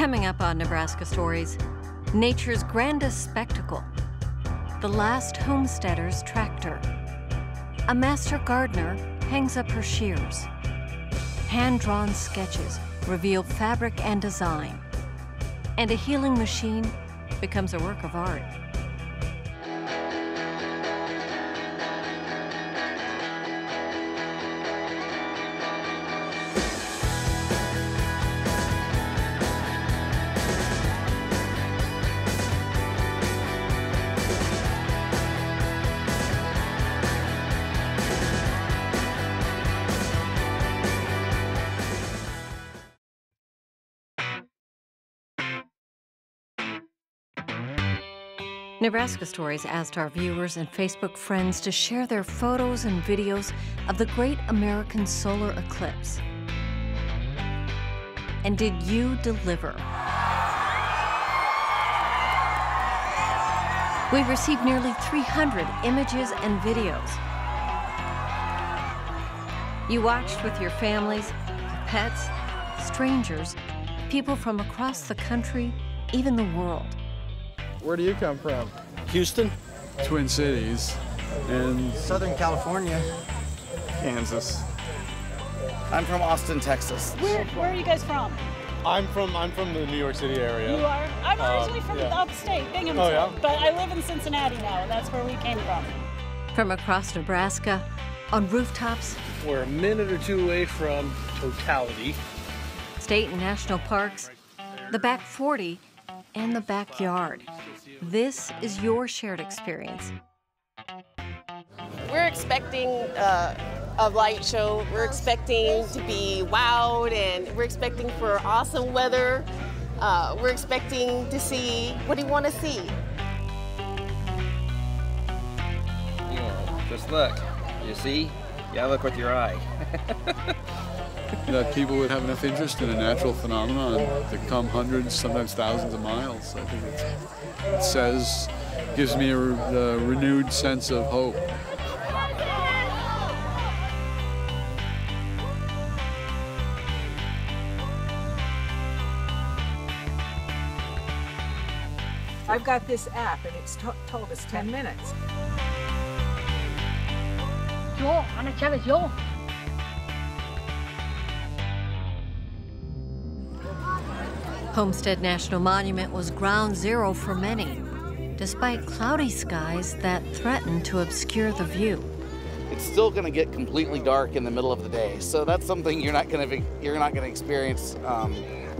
Coming up on Nebraska Stories, nature's grandest spectacle, the last homesteader's tractor. A master gardener hangs up her shears. Hand-drawn sketches reveal fabric and design. And a healing machine becomes a work of art. Nebraska Stories asked our viewers and Facebook friends to share their photos and videos of the Great American Solar Eclipse. And did you deliver? We've received nearly 300 images and videos. You watched with your families, pets, strangers, people from across the country, even the world. Where do you come from? Houston. Twin Cities. And Southern California. Kansas. I'm from Austin, Texas. Where are you guys from? I'm from the New York City area. You are? I'm originally from the upstate, Binghamton. Oh, yeah? But I live in Cincinnati now, and that's where we came from. From across Nebraska, on rooftops. We're a minute or two away from totality. State and national parks, right, the back 40, and the backyard. This is your shared experience. We're expecting a light show. We're expecting to be wowed, and we're expecting for awesome weather. We're expecting to see what do you want to see. Just look. You see? Yeah, look with your eye. That people would have enough interest in a natural phenomenon to come hundreds, sometimes thousands of miles. I think gives me a renewed sense of hope. I've got this app, and it's told us 10 minutes. Yo, Ana Chavez, yo. Homestead National Monument was ground zero for many, despite cloudy skies that threatened to obscure the view. It's still going to get completely dark in the middle of the day, so that's something you're not going to experience,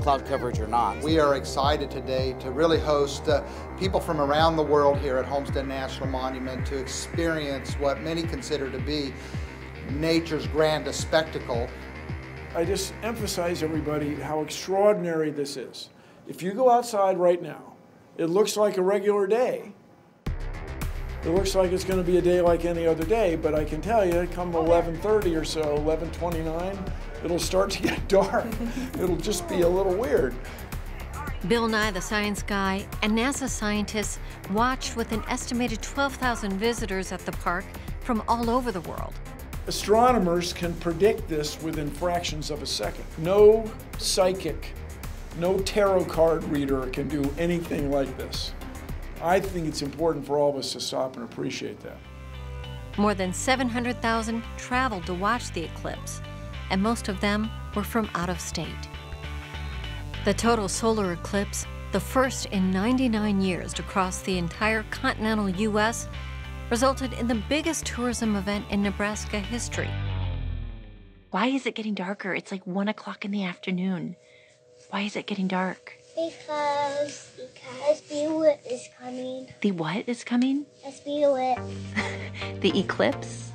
cloud coverage or not. We are excited today to really host people from around the world here at Homestead National Monument to experience what many consider to be nature's grandest spectacle. I just emphasize everybody how extraordinary this is. If you go outside right now, it looks like a regular day. It looks like it's going to be a day like any other day, but I can tell you, come 11:30 or so, 11:29, it'll start to get dark. It'll just be a little weird. Bill Nye, the science guy, and NASA scientists watched with an estimated 12,000 visitors at the park from all over the world. Astronomers can predict this within fractions of a second. No psychic, no tarot card reader can do anything like this. I think it's important for all of us to stop and appreciate that. More than 700,000 traveled to watch the eclipse, and most of them were from out of state. The total solar eclipse, the first in 99 years to cross the entire continental U.S., resulted in the biggest tourism event in Nebraska history. Why is it getting darker? It's like 1 o'clock in the afternoon. Why is it getting dark? Because the what is coming. The what is coming? The what. The eclipse?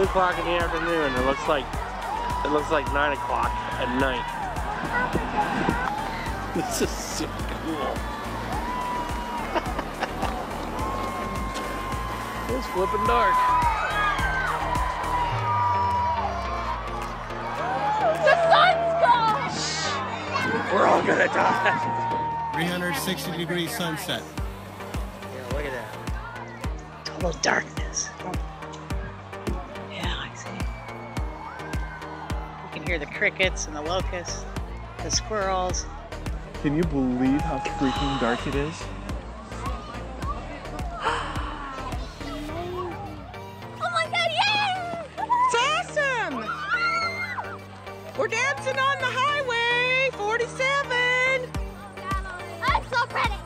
2 o'clock in the afternoon. It looks like 9 o'clock at night. This is so cool. It's flipping dark. The sun's gone! Shh. We're all gonna die. 360 degree sunset. Yeah, look at that. Total darkness. Yeah, I see. You can hear the crickets and the locusts, the squirrels. Can you believe how freaking dark it is? We're dancing on the highway, 47. I'm so pretty.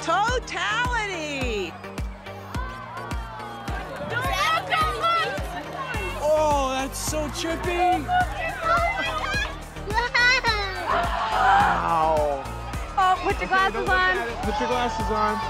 Totality. Oh, that's so trippy. Wow. Oh, put your glasses on. Put your glasses on.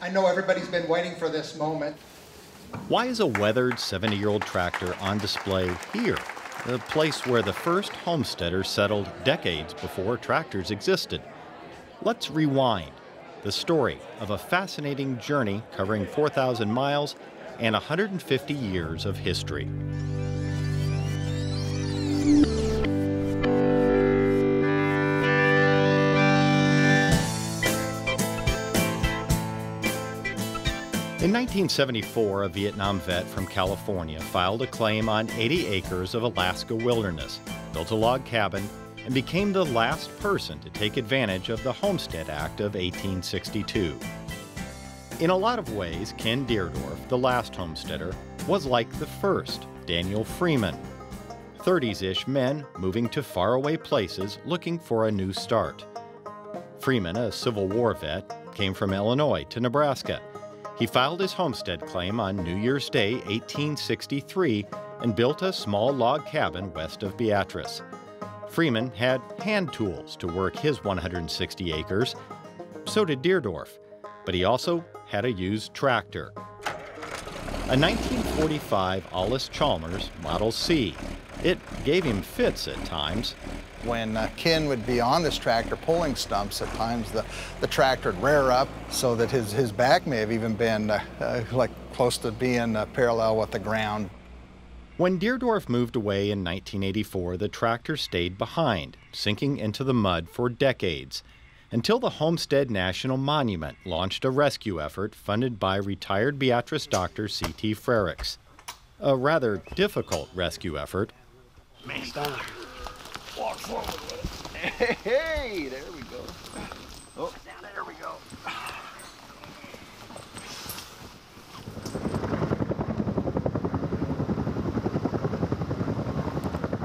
I know everybody's been waiting for this moment. Why is a weathered 70-year-old tractor on display here, the place where the first homesteaders settled decades before tractors existed? Let's rewind the story of a fascinating journey covering 4,000 miles and 150 years of history. In 1974, a Vietnam vet from California filed a claim on 80 acres of Alaska wilderness, built a log cabin, and became the last person to take advantage of the Homestead Act of 1862. In a lot of ways, Ken Deardorff, the last homesteader, was like the first, Daniel Freeman. 30s-ish men moving to faraway places looking for a new start. Freeman, a Civil War vet, came from Illinois to Nebraska. He filed his homestead claim on New Year's Day, 1863, and built a small log cabin west of Beatrice. Freeman had hand tools to work his 160 acres. So did Deardorff, but he also had a used tractor. A 1945 Allis Chalmers Model C. It gave him fits at times. When Ken would be on this tractor pulling stumps, at times the tractor would rear up so that his back may have even been like close to being parallel with the ground. When Deardorff moved away in 1984, the tractor stayed behind, sinking into the mud for decades, until the Homestead National Monument launched a rescue effort funded by retired Beatrice doctor C.T. Frerichs. A rather difficult rescue effort. Man, walk forward with it. Hey, there we go. Oh, down there we go.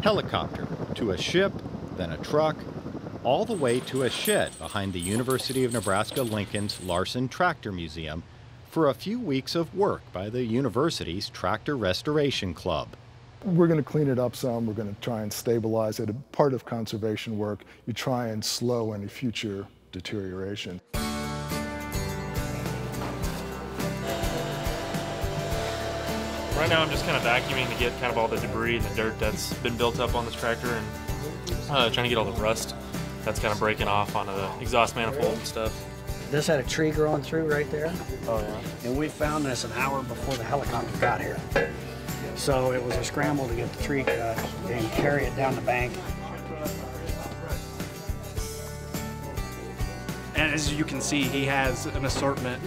Helicopter to a ship, then a truck, all the way to a shed behind the University of Nebraska-Lincoln's Larson Tractor Museum for a few weeks of work by the university's Tractor Restoration Club. We're going to clean it up some. We're going to try and stabilize it. Part of conservation work, you try and slow any future deterioration. Right now I'm just kind of vacuuming to get kind of all the debris and the dirt that's been built up on this tractor and trying to get all the rust that's kind of breaking off on the exhaust manifold and stuff. This had a tree growing through right there. Oh, yeah. And we found this an hour before the helicopter got here. So it was a scramble to get the tree cut and carry it down the bank. And as you can see, he has an assortment,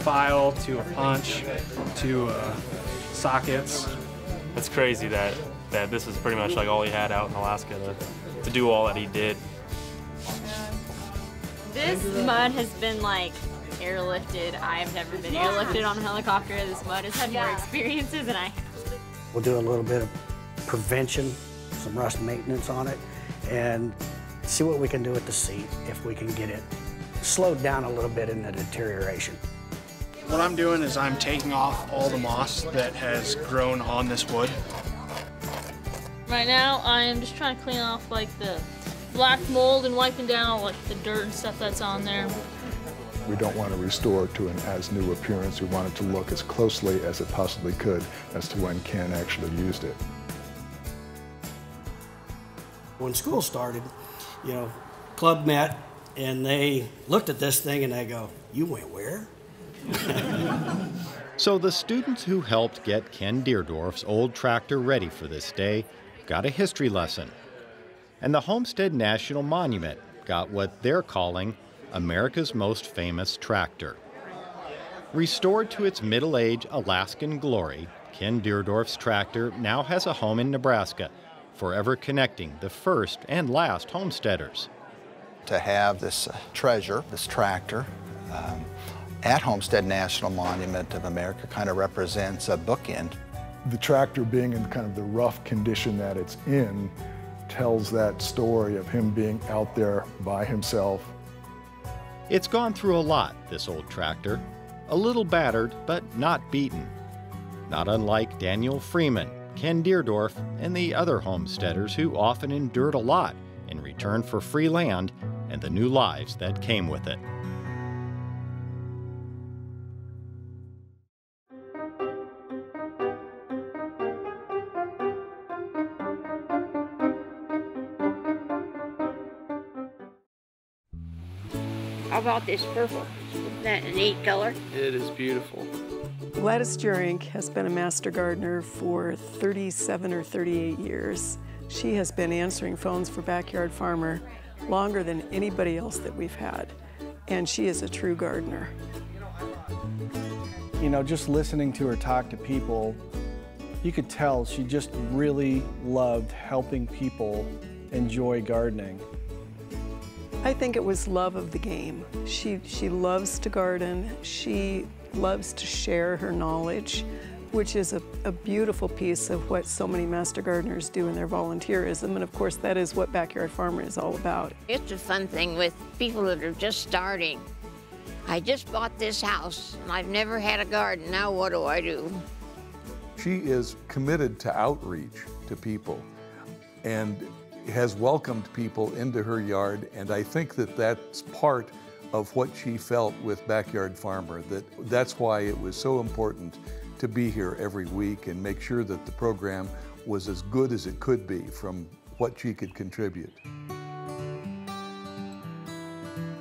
file to a punch to sockets. It's crazy that this is pretty much like all he had out in Alaska to do all that he did. This mud has been like airlifted. I've never been airlifted on a helicopter. This mud has had more experiences than I have. We'll do a little bit of prevention, some rust maintenance on it, and see what we can do with the seat, if we can get it slowed down a little bit in the deterioration. What I'm doing is I'm taking off all the moss that has grown on this wood. Right now, I'm just trying to clean off like the black mold and wiping down like the dirt and stuff that's on there. We don't want to restore to an as-new appearance. We wanted to look as closely as it possibly could as to when Ken actually used it. When school started, you know, club met, and they looked at this thing and they go, "You went where?" So the students who helped get Ken Deardorff's old tractor ready for this day got a history lesson. And the Homestead National Monument got what they're calling America's most famous tractor. Restored to its middle-age Alaskan glory, Ken Deardorff's tractor now has a home in Nebraska, forever connecting the first and last homesteaders. To have this treasure, this tractor, at Homestead National Monument of America kind of represents a bookend. The tractor being in kind of the rough condition that it's in tells that story of him being out there by himself. It's gone through a lot, this old tractor. A little battered, but not beaten. Not unlike Daniel Freeman, Ken Deardorff, and the other homesteaders who often endured a lot in return for free land and the new lives that came with it. How about this purple? Isn't that a neat color? It is beautiful. Gladys Jurink has been a master gardener for 37 or 38 years. She has been answering phones for Backyard Farmer longer than anybody else that we've had, and she is a true gardener. You know, just listening to her talk to people, you could tell she just really loved helping people enjoy gardening. I think it was love of the game. She loves to garden. She loves to share her knowledge, which is a beautiful piece of what so many master gardeners do in their volunteerism. And of course, that is what Backyard Farmer is all about. It's a fun thing with people that are just starting. I just bought this house and I've never had a garden. Now what do I do? She is committed to outreach to people and has welcomed people into her yard, and I think that that's part of what she felt with Backyard Farmer, that's why it was so important to be here every week and make sure that the program was as good as it could be from what she could contribute.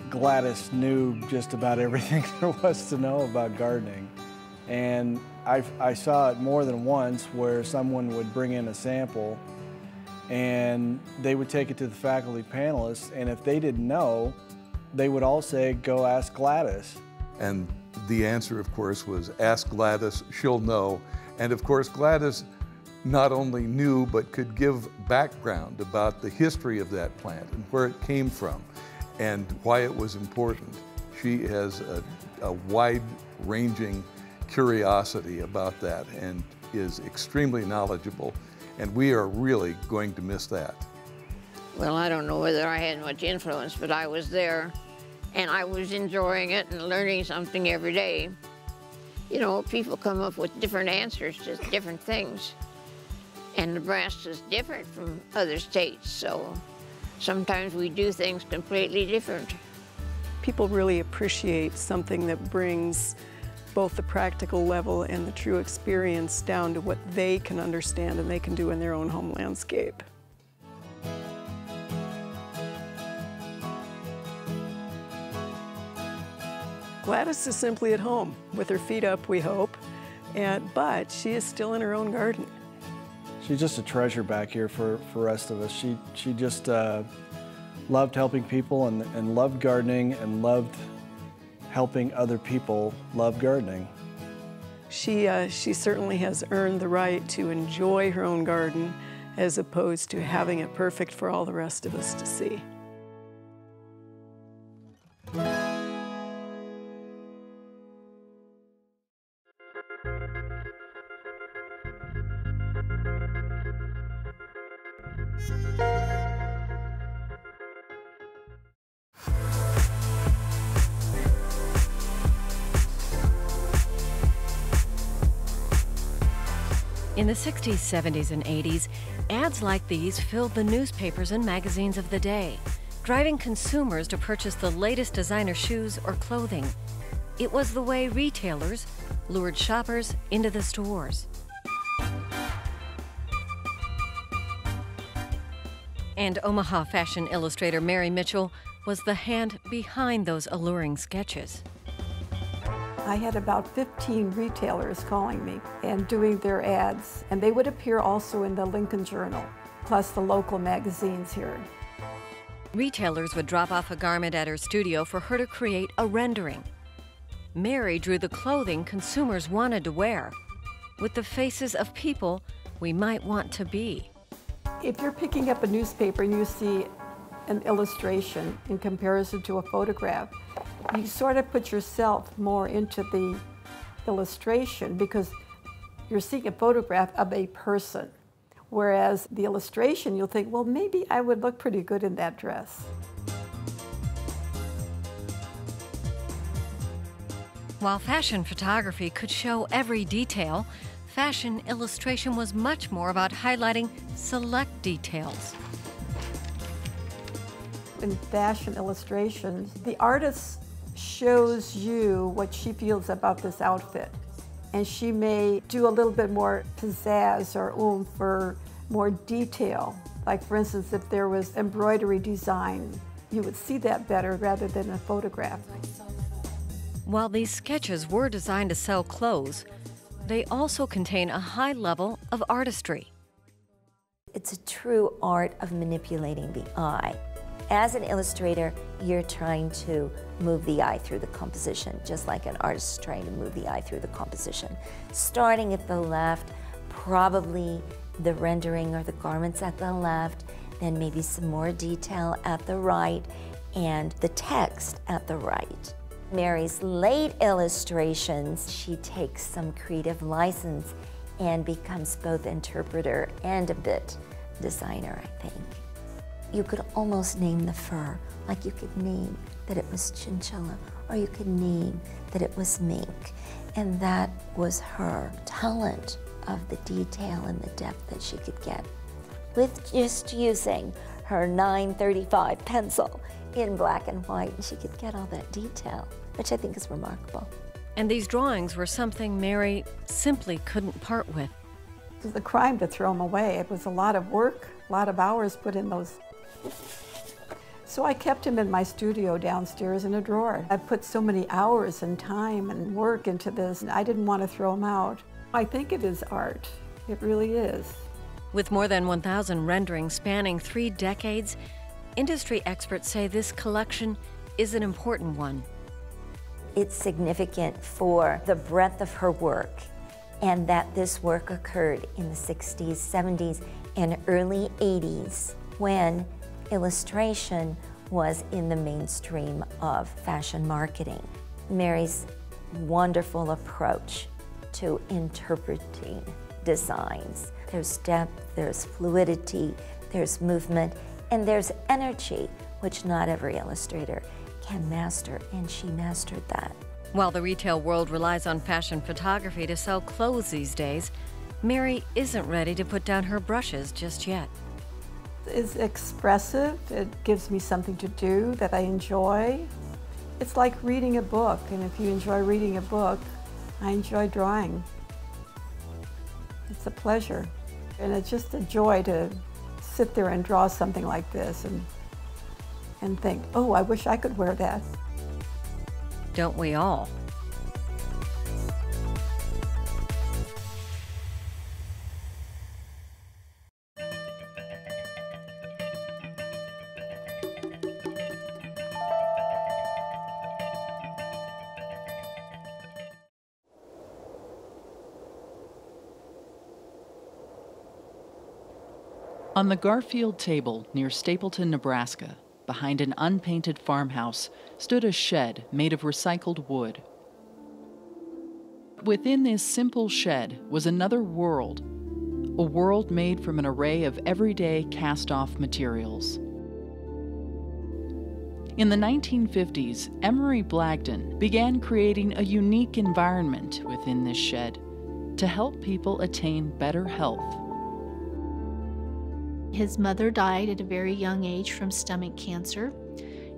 Gladys knew just about everything there was to know about gardening, and I saw it more than once where someone would bring in a sample and they would take it to the faculty panelists, and if they didn't know, they would all say, "Go ask Gladys." And the answer, of course, was ask Gladys, she'll know. And of course, Gladys not only knew, but could give background about the history of that plant and where it came from and why it was important. She has a wide-ranging curiosity about that and is extremely knowledgeable. And we are really going to miss that. Well, I don't know whether I had much influence, but I was there, and I was enjoying it and learning something every day. You know, people come up with different answers to different things, and Nebraska's different from other states, so sometimes we do things completely different. People really appreciate something that brings both the practical level and the true experience down to what they can understand and they can do in their own home landscape. Gladys is simply at home, with her feet up, we hope, but she is still in her own garden. She's just a treasure back here for the rest of us. She just loved helping people and loved gardening and loved helping other people love gardening. She certainly has earned the right to enjoy her own garden as opposed to having it perfect for all the rest of us to see. In the 60s, 70s, and 80s, ads like these filled the newspapers and magazines of the day, driving consumers to purchase the latest designer shoes or clothing. It was the way retailers lured shoppers into the stores. And Omaha fashion illustrator Mary Mitchell was the hand behind those alluring sketches. I had about 15 retailers calling me and doing their ads, and they would appear also in the Lincoln Journal, plus the local magazines here. Retailers would drop off a garment at her studio for her to create a rendering. Mary drew the clothing consumers wanted to wear, with the faces of people we might want to be. If you're picking up a newspaper and you see an illustration in comparison to a photograph, you sort of put yourself more into the illustration because you're seeing a photograph of a person. Whereas the illustration, you'll think, well, maybe I would look pretty good in that dress. While fashion photography could show every detail, fashion illustration was much more about highlighting select details. In fashion illustrations, the artist shows you what she feels about this outfit, and she may do a little bit more pizzazz or oomph or more detail. Like, for instance, if there was embroidery design, you would see that better rather than a photograph. While these sketches were designed to sell clothes, they also contain a high level of artistry. It's a true art of manipulating the eye. As an illustrator, you're trying to move the eye through the composition, just like an artist is trying to move the eye through the composition. Starting at the left, probably the rendering or the garments at the left, then maybe some more detail at the right, and the text at the right. Mary's late illustrations, she takes some creative license and becomes both interpreter and a bit designer, I think. You could almost name the fur, like you could name that it was chinchilla, or you could name that it was mink. And that was her talent of the detail and the depth that she could get with just using her 935 pencil in black and white, and she could get all that detail, which I think is remarkable. And these drawings were something Mary simply couldn't part with. It was a crime to throw them away. It was a lot of work, a lot of hours put in those. So I kept him in my studio downstairs in a drawer. I put so many hours and time and work into this, and I didn't want to throw him out. I think it is art. It really is. With more than 1,000 renderings spanning 3 decades, industry experts say this collection is an important one. It's significant for the breadth of her work, and that this work occurred in the 60s, 70s, and early 80s, when illustration was in the mainstream of fashion marketing. Mary's wonderful approach to interpreting designs. There's depth, there's fluidity, there's movement, and there's energy, which not every illustrator can master, and she mastered that. While the retail world relies on fashion photography to sell clothes these days, Mary isn't ready to put down her brushes just yet. It's expressive. It gives me something to do that I enjoy. It's like reading a book, and if you enjoy reading a book, I enjoy drawing. It's a pleasure, and it's just a joy to sit there and draw something like this and think, oh, I wish I could wear that. Don't we all? On the Garfield table near Stapleton, Nebraska, behind an unpainted farmhouse, stood a shed made of recycled wood. Within this simple shed was another world, a world made from an array of everyday cast-off materials. In the 1950s, Emery Blagdon began creating a unique environment within this shed to help people attain better health. His mother died at a very young age from stomach cancer,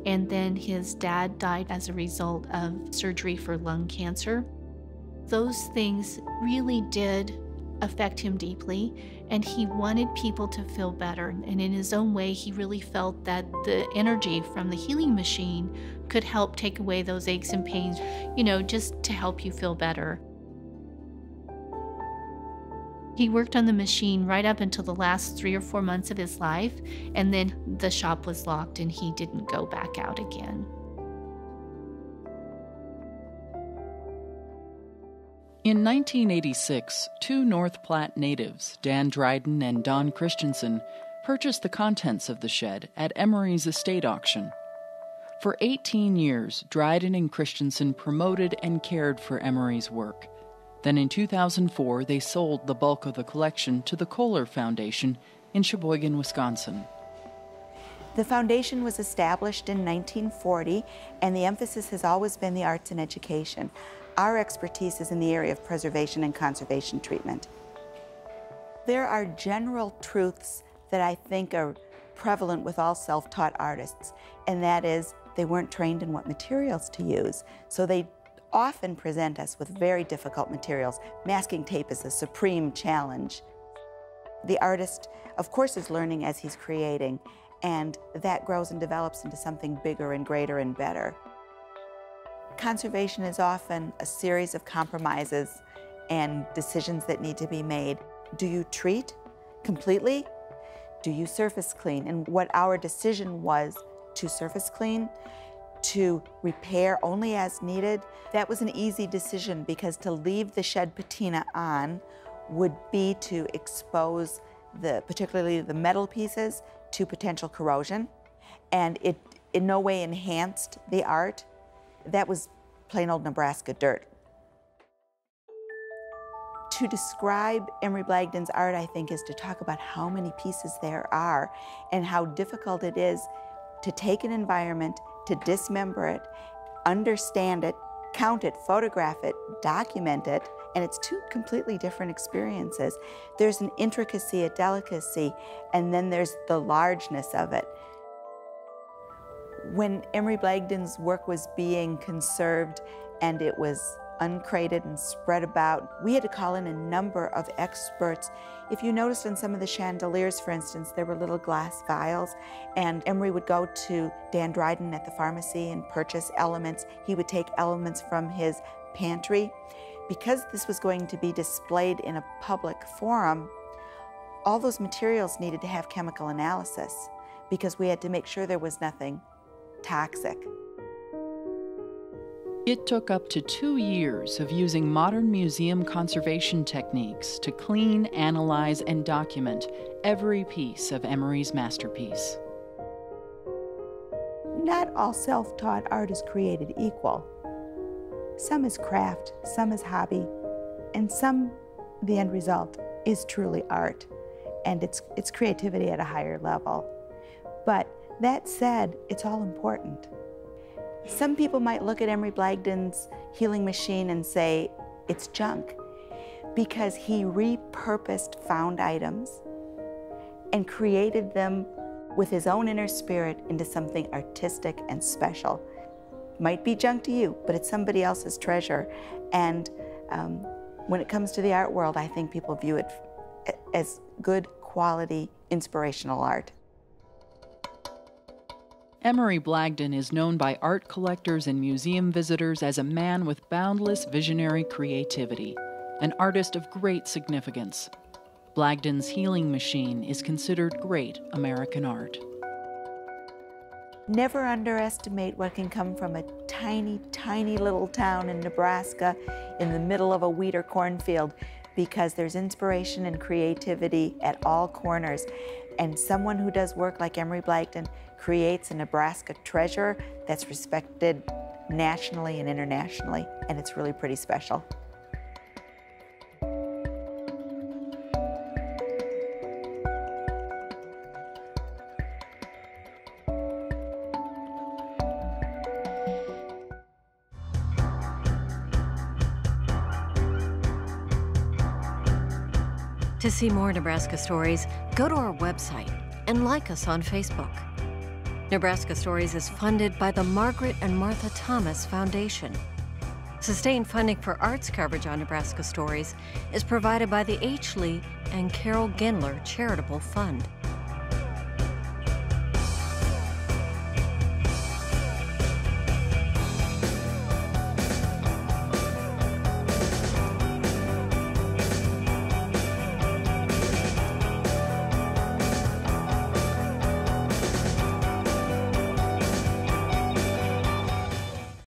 and then his dad died as a result of surgery for lung cancer. Those things really did affect him deeply, and he wanted people to feel better. And in his own way, he really felt that the energy from the healing machine could help take away those aches and pains, you know, just to help you feel better. He worked on the machine right up until the last 3 or 4 months of his life, and then the shop was locked and he didn't go back out again. In 1986, 2 North Platte natives, Dan Dryden and Don Christensen, purchased the contents of the shed at Emery's estate auction. For 18 years, Dryden and Christensen promoted and cared for Emery's work. Then in 2004, they sold the bulk of the collection to the Kohler Foundation in Sheboygan, Wisconsin. The foundation was established in 1940, and the emphasis has always been the arts and education. Our expertise is in the area of preservation and conservation treatment. There are general truths that I think are prevalent with all self-taught artists, and that is they weren't trained in what materials to use. So they often present us with very difficult materials. Masking tape is a supreme challenge. The artist, of course, is learning as he's creating, and that grows and develops into something bigger and greater and better. Conservation is often a series of compromises and decisions that need to be made. Do you treat completely? Do you surface clean? And what our decision was to surface clean, to repair only as needed, that was an easy decision, because to leave the shed patina on would be to expose particularly the metal pieces to potential corrosion, and it in no way enhanced the art. That was plain old Nebraska dirt. To describe Emery Blagdon's art, I think, is to talk about how many pieces there are and how difficult it is to take an environment, to dismember it, understand it, count it, photograph it, document it, and it's 2 completely different experiences. There's an intricacy, a delicacy, and then there's the largeness of it. When Emery Blagdon's work was being conserved and it was uncrated and spread about, we had to call in a number of experts. If you noticed on some of the chandeliers, for instance, there were little glass vials, and Emery would go to Dan Dryden at the pharmacy and purchase elements. He would take elements from his pantry. Because this was going to be displayed in a public forum, all those materials needed to have chemical analysis, because we had to make sure there was nothing toxic. It took up to 2 years of using modern museum conservation techniques to clean, analyze, and document every piece of Emery's masterpiece. Not all self-taught art is created equal. Some is craft, some is hobby, and some, the end result, is truly art, and it's creativity at a higher level. But that said, it's all important. Some people might look at Emery Blagdon's healing machine and say, it's junk, because he repurposed found items and created them with his own inner spirit into something artistic and special. Might be junk to you, but it's somebody else's treasure. And when it comes to the art world, I think people view it as good quality, inspirational art. Emery Blagdon is known by art collectors and museum visitors as a man with boundless visionary creativity, an artist of great significance. Blagdon's healing machine is considered great American art. Never underestimate what can come from a tiny, tiny little town in Nebraska in the middle of a wheat or cornfield, because there's inspiration and creativity at all corners. And someone who does work like Emery Blagdon creates a Nebraska treasure that's respected nationally and internationally, and it's really pretty special. To see more Nebraska Stories, go to our website and like us on Facebook. Nebraska Stories is funded by the Margaret and Martha Thomas Foundation. Sustained funding for arts coverage on Nebraska Stories is provided by the H. Lee and Carol Gindler Charitable Fund.